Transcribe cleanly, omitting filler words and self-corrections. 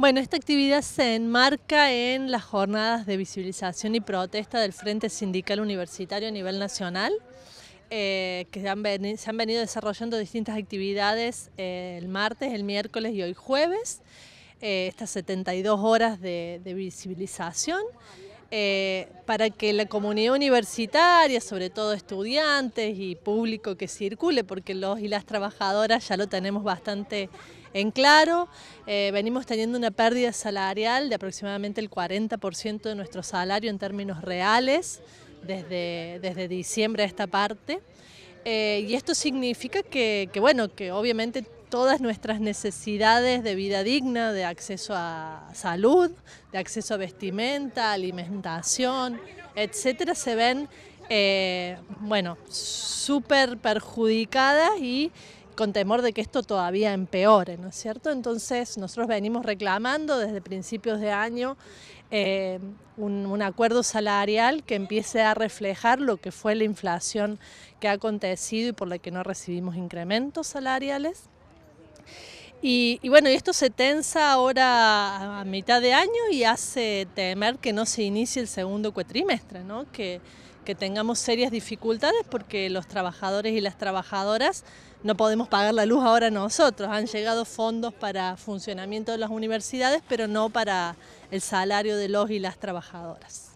Bueno, esta actividad se enmarca en las jornadas de visibilización y protesta del Frente Sindical Universitario a nivel nacional, que se han venido desarrollando distintas actividades el martes, el miércoles y hoy jueves, estas 72 horas de visibilización, para que la comunidad universitaria, sobre todo estudiantes y público que circule, porque los y las trabajadoras ya lo tenemos bastante en claro, venimos teniendo una pérdida salarial de aproximadamente el 40% de nuestro salario en términos reales desde diciembre a esta parte. Y esto significa que obviamente todas nuestras necesidades de vida digna, de acceso a salud, de acceso a vestimenta, alimentación, etcétera, se ven súper perjudicadas y con temor de que esto todavía empeore, ¿no es cierto? Entonces nosotros venimos reclamando desde principios de año un acuerdo salarial que empiece a reflejar lo que fue la inflación que ha acontecido y por la que no recibimos incrementos salariales. Y esto se tensa ahora a mitad de año y hace temer que no se inicie el segundo cuatrimestre, ¿no? Que tengamos serias dificultades porque los trabajadores y las trabajadoras no podemos pagar la luz ahora nosotros. Han llegado fondos para funcionamiento de las universidades, pero no para el salario de los y las trabajadoras.